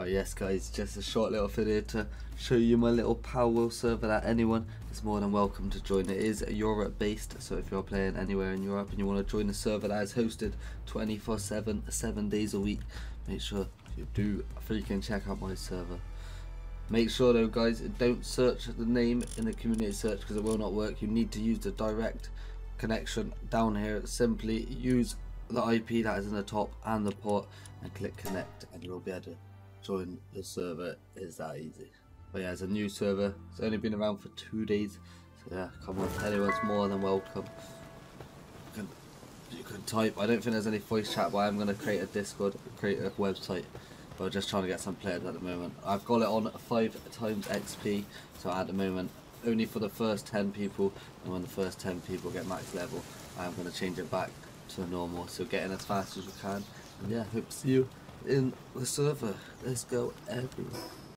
Oh yes guys, just a short little video to show you my little Palworld server that anyone is more than welcome to join. It is Europe based, so if you're playing anywhere in Europe and you want to join a server that is hosted 24/7, 7 days a week, make sure you do freaking check out my server. Make sure though guys, don't search the name in the community search because it will not work. You need to use the direct connection down here. Simply use the IP that is in the top and the port and click connect and you'll be able to join the server. It's that easy. But yeah, it's a new server, it's only been around for 2 days, so yeah, come on, anyone's more than welcome. You can type, I don't think there's any voice chat, but I'm going to create a Discord, create a website, but I'm just trying to get some players at the moment. I've got it on 5x XP, so at the moment only for the first 10 people, and when the first 10 people get max level, I'm going to change it back to normal, so get in as fast as you can, and yeah, hope to see you in the server. Let's go everywhere.